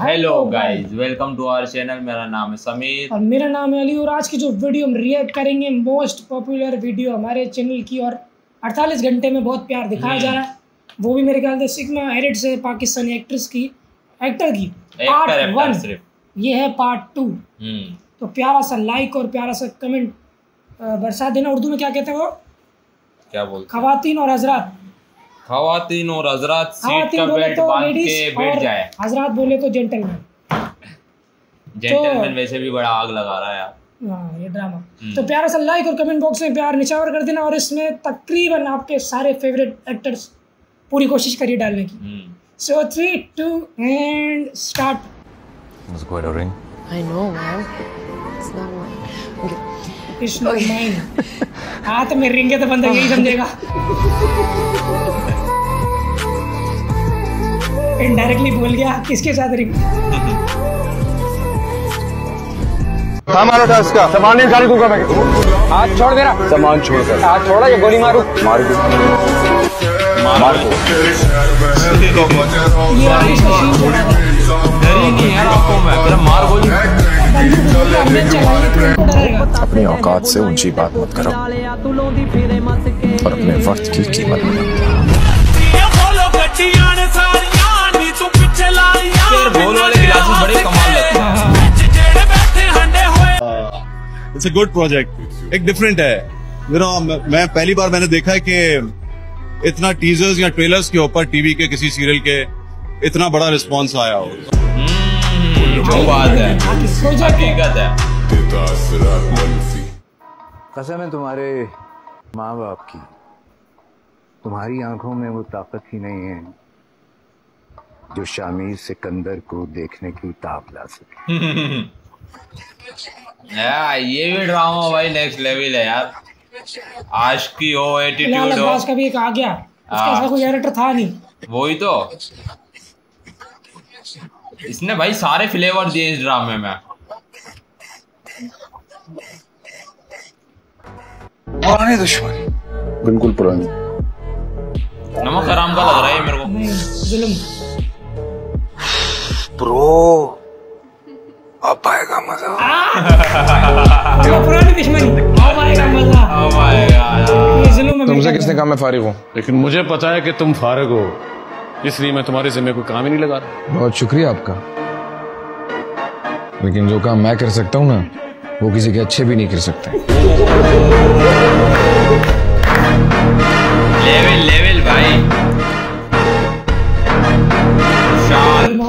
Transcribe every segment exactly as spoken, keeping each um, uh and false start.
Hello guys, welcome to our channel. मेरा नाम है समीर और मेरा नाम है अली। और आज की जो वीडियो हम रिएक्ट करेंगे मोस्ट पॉपुलर वीडियो हमारे चैनल की, और अड़तालीस घंटे में बहुत प्यार दिखाया जा रहा है, वो भी मेरे ख्याल से सिग्मा हेरिट से, पाकिस्तानी एक्ट्रेस की एक्टर की पार्ट वन। ये है पार्ट टू। तो प्यारा सा लाइक और प्यारा सा कमेंट बरसा देना। उर्दू में क्या कहते हैं वो, क्या बोलते हैं? खवातीन और हजरात। खवातीन और हजरात सीट का बेल्ट बांध के बैठ जाए। हजरात बोले तो जेंटलमैन। जेंटलमैन वैसे भी बड़ा आग लगा रहा है यार ये ड्रामा। तो प्यारा सा लाइक और कमेंट बॉक्स में प्यार निछावर कर देना, और इसमें तकरीबन आपके सारे फेवरेट एक्टर्स पूरी कोशिश करिए डालने की। So three two and start. It's quite a ring. I know, man. It's not mine. It's not mine. हाथ में रिंग है तो बंदा यही समझेगा। इनडायरेक्टली बोल गया किसके साथ रिंग। इसका सामान निकाल दूंगा मैं। हाथ छोड़ देना। सामान छोड़ कर। हाथ छोड़ा या गोली मारू? मार दो। मार दो। ये बारिश का सीन चला है। डरी नहीं यार आपको मैं। मेरा मार गोली। अपनी औकात से ऊंची बात मत करो और अपने वक्त की कीमत मत। It's a good project. एक different है। You know, मैं पहली बार मैंने देखा है कि इतना टीजर्स या ट्रेलर्स के ऊपर टीवी के किसी सीरियल के इतना बड़ा रिस्पॉन्स आया हो। जो बात है, हकीकत है। कसम है तुम्हारे माँ बाप की, तुम्हारी आंखों में वो ताकत ही नहीं है जो शामिर सिकंदर को देखने की ताप ला सके। ये भी ड्रामा भाई नेक्स्ट लेवल है यार। आज की हो एटीट्यूड हो। का भी एक आ गया। इसका ऐसा कोई कैरेक्टर था नहीं। वही तो, इसने भाई सारे फ्लेवर दिए इस ड्रामे में। पुराने दुश्मन, बिल्कुल पुराने। नमक हराम का लग रहा है मेरे को ब्रो। अब आएगा मजा। पुरानी दुश्मनी। अब आएगा मजा। अब आएगा। तुमसे किसने कहा मैं फारिग हूँ? लेकिन मुझे पता है कि तुम फारिग हो, इसलिए मैं तुम्हारे जिम्मे कोई काम ही नहीं लगा रहा। बहुत शुक्रिया आपका, लेकिन जो काम मैं कर सकता हूँ ना, वो किसी के अच्छे भी नहीं कर सकते। लेवल लेवल भाई।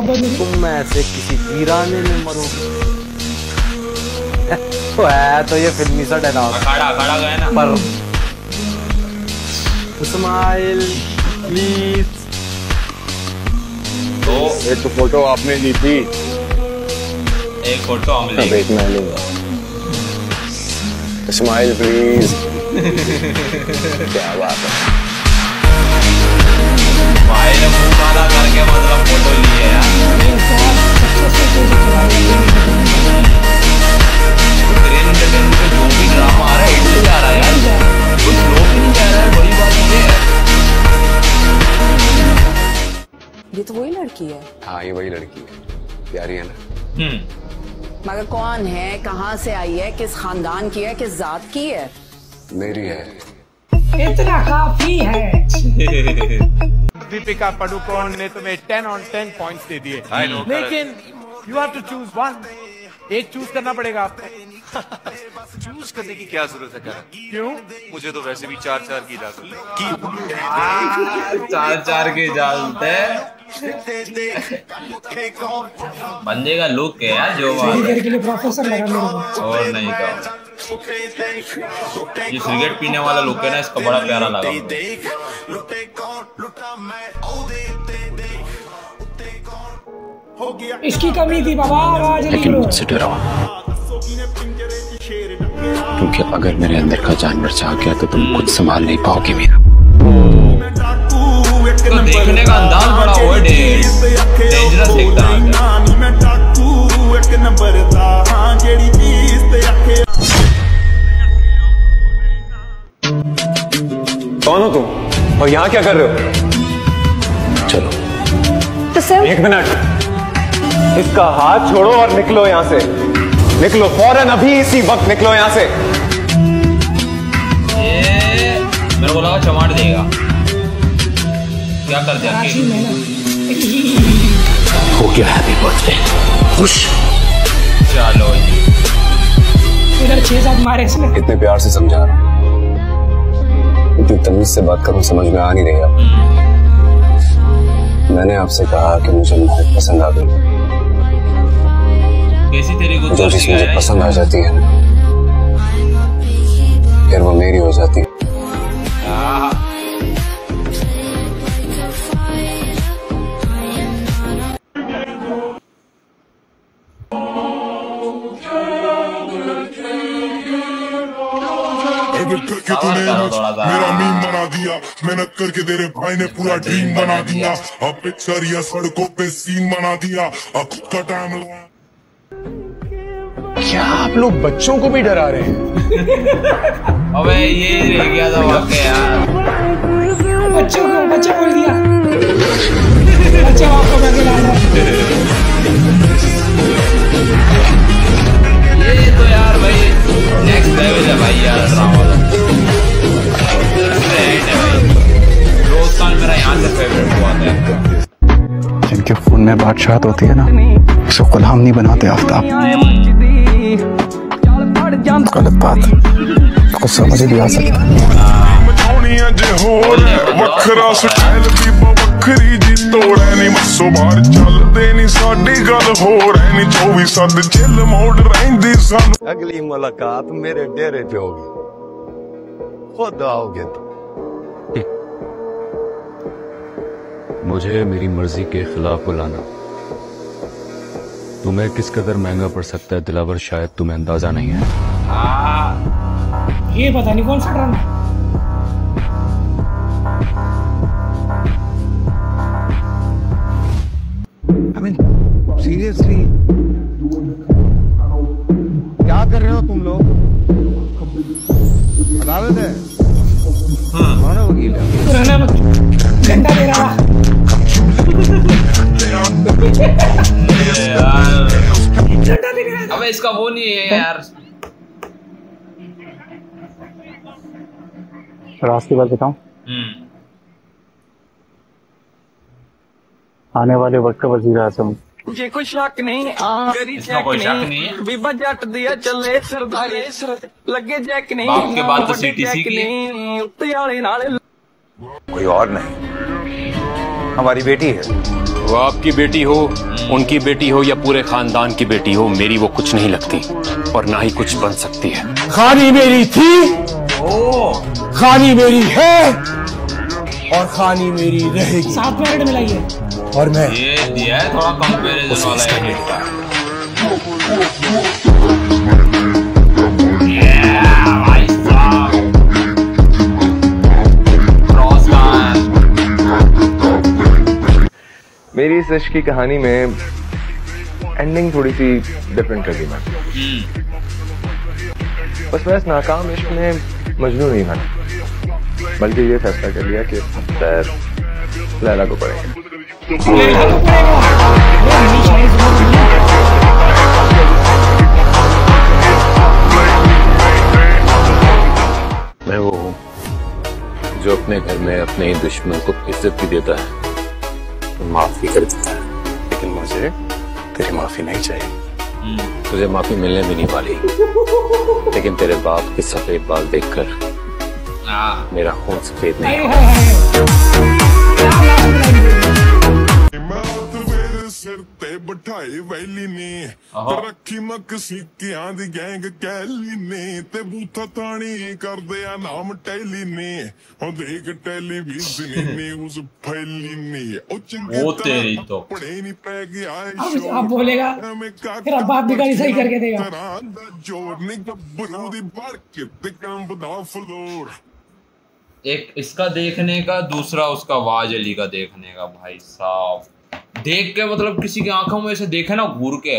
तुम ऐसे किसी वीराने में मरोगे। तो है तो ये फिल्मी सा डायलॉग। खड़ा खड़ा गया ना। पर स्माइल प्लीज। तो एक तो फोटो आपने ली थी, एक फोटो हम ले। एक मैं लूंगा। Smile please. क्या बात है भाई, ने मुंह काला करके मतलब फोटो लिए यार। ट्रेन के ट्रेन पे जो भी ड्रामा आ रहा है, हिट जा रहा है यार। कुछ लोग नहीं जा रहा है, बड़ी बात ये है। ये तो वही लड़की है। हाँ, ये वही लड़की है। प्यारी है ना? मगर कौन है, कहाँ से आई है, किस खानदान की है, किस जात की है? मेरी है। इतना काफी है। दीपिका पादुकोण ने तुम्हें टेन ऑन टेन पॉइंट्स दे दिए, लेकिन you have to choose one. एक चूज करना पड़ेगा आपको। चूज करने की क्या जरूरत है करण? क्यों? मुझे तो वैसे भी चार चार की इजाजत। चार चार की इजाजत है। बंदे का लुक है यार, जो प्रोफेसर और नहीं था। ये सिगरेट पीने वाला लुक है ना, इसका बड़ा प्यारा लगा। इसकी कमी थी बाबा। आवाज लेकिन मुझसे डरा, क्योंकि अगर मेरे अंदर का जानवर छा गया तो तुम कुछ संभाल नहीं पाओगे मेरा। तो देखने का अंदाज बड़ा ओल्ड डेंजरस दिखता है। कौन हो तुम और यहाँ क्या कर रहे हो? चलो तो सर। एक मिनट। इसका हाथ छोड़ो और निकलो यहां से, निकलो फौरन, अभी इसी वक्त निकलो यहां से। ये मेरे को लगा चमाट देगा, क्या कर दिया हो गया। हैप्पी बर्थडे, खुश। चलो जी, इधर छह सात मारे इसने। कितने प्यार से समझा रहा हूं, इतनी तमीज से बात करूं, समझ में आ नहीं रही आप। मैंने आपसे कहा कि मुझे मोहब्बत पसंद आ गई, जो चीज मुझे पसंद आ जाती है ना फिर वो मेरी हो जाती है। मेहनत करके तेरे भाई ने पूरा ड्रीम बना दिया, अब पिक्चर या सड़कों पे सीन बना दिया, अब खुद का टाइम लगा। क्या आप लोग बच्चों को भी डरा रहे हैं? अबे ये रह गया था वाकई यार, बच्चों को बच्चा बोल दिया। अच्छा आपको मैं ये तो यार भाई नेक्स्ट लेवल है भाई यार, मेरा यहाँ से फेवरेट हुआ है। जिनके खून में बादशाहत होती है ना उसे गुलाम नहीं बनाते आफताब। गलत बात कुछ समझ भी आ सकता है। अगली मुलाकात मेरे डेरे पे होगी, खुद आओगे तुम। मुझे मेरी मर्जी के खिलाफ बुलाना तुम्हें किस कदर महंगा पड़ सकता है दिलावर, शायद तुम्हें अंदाजा नहीं है। ये पता नहीं कौन सा ड्रामा। I mean, seriously, क्या कर रहे हो तुम लोग? अदालत है। हाँ। मानो वकील घंटा दे रहा है। अबे इसका वो नहीं है यार, रास्ते बात बताऊं, आने वाले वक्त का वजीर आजम। ये कोई शक नहीं, कोई शक नहीं, विवा जट दिया चले सरदारी लगे जैक नहीं, आपके बाद तो सीटीसी नहीं उत्ते वाले नाले। कोई और नहीं, हमारी बेटी है। वो आपकी बेटी हो, उनकी बेटी हो या पूरे खानदान की बेटी हो, मेरी वो कुछ नहीं लगती और ना ही कुछ बन सकती है। खानी मेरी थी, ओ, खानी मेरी है और खानी मेरी रहेगी। सात मिनट में लाइए और मैं ये दिया है थोड़ा कंपैरिजन वाला है। मेरी इस इश्क की कहानी में एंडिंग थोड़ी सी डिफरेंट लगी मैं, बस मैं इस नाकाम इश्क में मजबूर नहीं था, बल्कि ये फैसला कर लिया कि लैला को पड़ेगा। मैं वो हूँ जो अपने घर में अपने ही दुश्मन को इज्जत भी देता है, माफी कर देता है, लेकिन मुझे तेरी माफी नहीं चाहिए। तुझे माफी मिलने भी नहीं वाली, लेकिन तेरे बाप के सफेद बाल देखकर मेरा खून सफेद नहीं होता। एक इसका देखने का, दूसरा उसका वाज अली का देखने का। भाई साहब देख के मतलब किसी की आंखों में ऐसे देखे ना घूर के,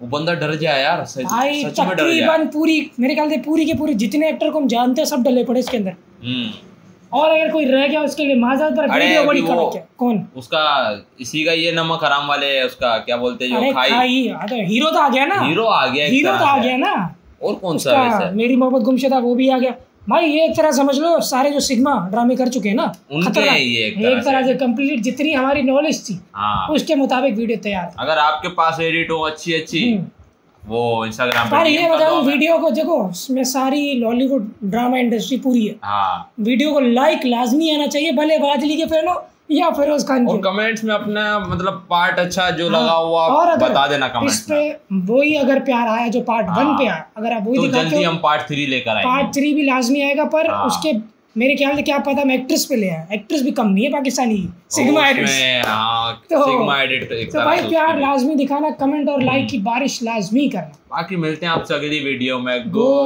वो बंदा डर जाए यार, सच में डर जाए। पूरी मेरे ख्याल से पूरी के पूरी जितने एक्टर को हम जानते हैं सब डले पड़े इसके अंदर। और अगर कोई रह गया उसके लिए माज़रत पर वीडियो बड़ी करो क्या कौन उसका इसी का ये नमक हराम वाले उसका क्या बोलते हैं जो खाई तो हीरो तो आ गया ना हीरो आ गया हीरो तो आ गया ना और कौन सा वैसा मेरी मोहब्बत गुमशुदा वो भी आ गया भाई। ये एक तरह समझ लो सारे जो सिग्मा ड्रामे कर चुके हैं ना उनके ये एक तरह, एक तरह से कंप्लीट जितनी हमारी नॉलेज थी उसके मुताबिक वीडियो तैयार। अगर आपके पास एडिट हो अच्छी अच्छी वो इंस्टाग्राम पर ये बताओ वीडियो को देखो इसमें सारी लॉलीवुड ड्रामा इंडस्ट्री पूरी है हाँ। वीडियो को लाइक लाजमी आना चाहिए भले बादली के फैन हो या फिरोज खान के। और कमेंट्स में अपना मतलब पार्ट अच्छा जो हाँ। लगा हुआ आप बता देना कमेंट्स इस पे वही अगर प्यार आया जो पार्ट वन हाँ। पे आया अगर आप वही तो दिखाते जल्दी हम पार्ट थ्री लेकर आएंगे। पार्ट थ्री भी लाजमी आएगा पर उसके मेरे ख्याल से क्या पता मैं एक्ट्रेस पे ले आया एक्ट्रेस भी कम नहीं है पाकिस्तानी सिग्मा एडिट तो, सिग्मा एडिट तो, तो भाई प्यार लाजमी दिखाना कमेंट और लाइक की बारिश लाजमी करना। बाकी मिलते हैं आपसे अगली वीडियो में।